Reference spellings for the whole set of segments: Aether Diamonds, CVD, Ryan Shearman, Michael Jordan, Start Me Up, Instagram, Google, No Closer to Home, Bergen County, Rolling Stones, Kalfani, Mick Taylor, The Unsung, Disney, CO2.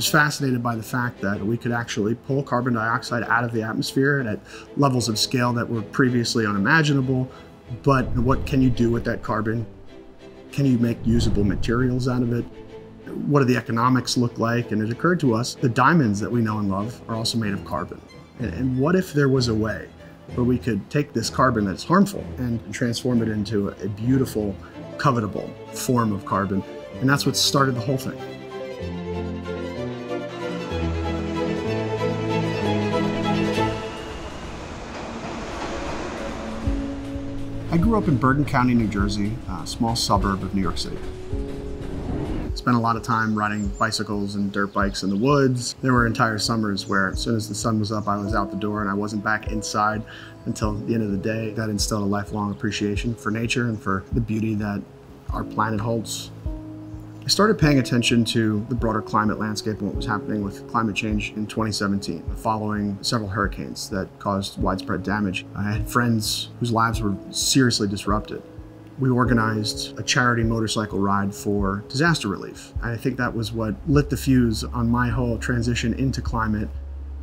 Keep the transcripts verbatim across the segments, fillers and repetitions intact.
was fascinated by the fact that we could actually pull carbon dioxide out of the atmosphere at levels of scale that were previously unimaginable. But what can you do with that carbon? Can you make usable materials out of it? What do the economics look like? And it occurred to us, the diamonds that we know and love are also made of carbon. And what if there was a way where we could take this carbon that's harmful and transform it into a beautiful, covetable form of carbon? And that's what started the whole thing. I grew up in Bergen County, New Jersey, a small suburb of New York City. Spent a lot of time riding bicycles and dirt bikes in the woods. There were entire summers where as soon as the sun was up, I was out the door and I wasn't back inside until the end of the day. That instilled a lifelong appreciation for nature and for the beauty that our planet holds. I started paying attention to the broader climate landscape and what was happening with climate change in twenty seventeen, following several hurricanes that caused widespread damage. I had friends whose lives were seriously disrupted. We organized a charity motorcycle ride for disaster relief. I think that was what lit the fuse on my whole transition into climate.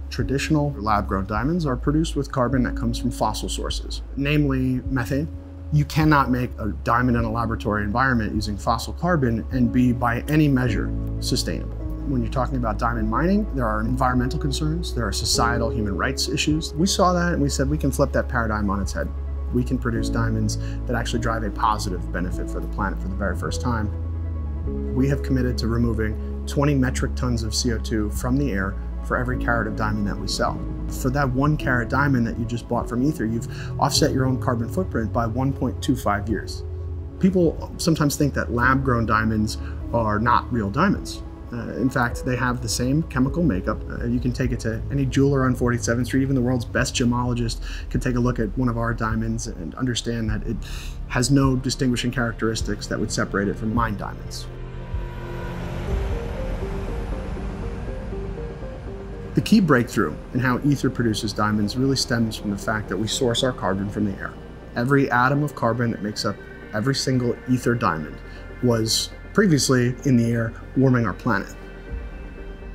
Traditional lab-grown diamonds are produced with carbon that comes from fossil sources, namely methane. You cannot make a diamond in a laboratory environment using fossil carbon and be, by any measure, sustainable. When you're talking about diamond mining, there are environmental concerns, there are societal human rights issues. We saw that and we said we can flip that paradigm on its head. We can produce diamonds that actually drive a positive benefit for the planet for the very first time. We have committed to removing twenty metric tons of C O two from the air for every carat of diamond that we sell. For that one carat diamond that you just bought from Aether, you've offset your own carbon footprint by one point two five years. People sometimes think that lab-grown diamonds are not real diamonds. Uh, in fact, they have the same chemical makeup. Uh, you can take it to any jeweler on forty-seventh street, even the world's best gemologist can take a look at one of our diamonds and understand that it has no distinguishing characteristics that would separate it from mine diamonds. The key breakthrough in how Aether produces diamonds really stems from the fact that we source our carbon from the air. Every atom of carbon that makes up every single Aether diamond was previously in the air, warming our planet.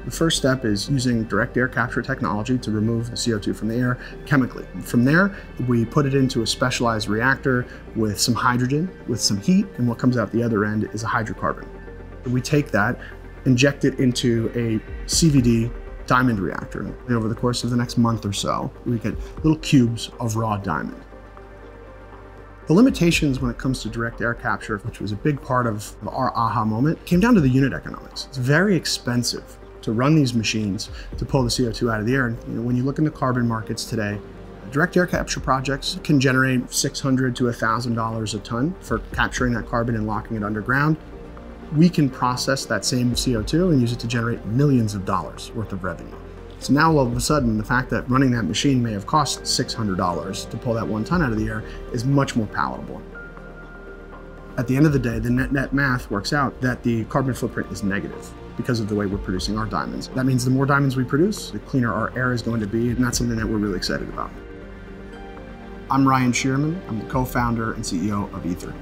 The first step is using direct air capture technology to remove the C O two from the air chemically. From there, we put it into a specialized reactor with some hydrogen, with some heat, and what comes out the other end is a hydrocarbon. We take that, inject it into a C V D diamond reactor. And over the course of the next month or so, we get little cubes of raw diamond. The limitations when it comes to direct air capture, which was a big part of our aha moment, came down to the unit economics. It's very expensive to run these machines to pull the C O two out of the air. And you know, when you look in the carbon markets today, direct air capture projects can generate six hundred to one thousand dollars a ton for capturing that carbon and locking it underground. We can process that same C O two and use it to generate millions of dollars worth of revenue. So now all of a sudden, the fact that running that machine may have cost six hundred dollars to pull that one ton out of the air is much more palatable. At the end of the day, the net, net math works out that the carbon footprint is negative because of the way we're producing our diamonds. That means the more diamonds we produce, the cleaner our air is going to be, and that's something that we're really excited about. I'm Ryan Shearman. I'm the co-founder and C E O of Aether.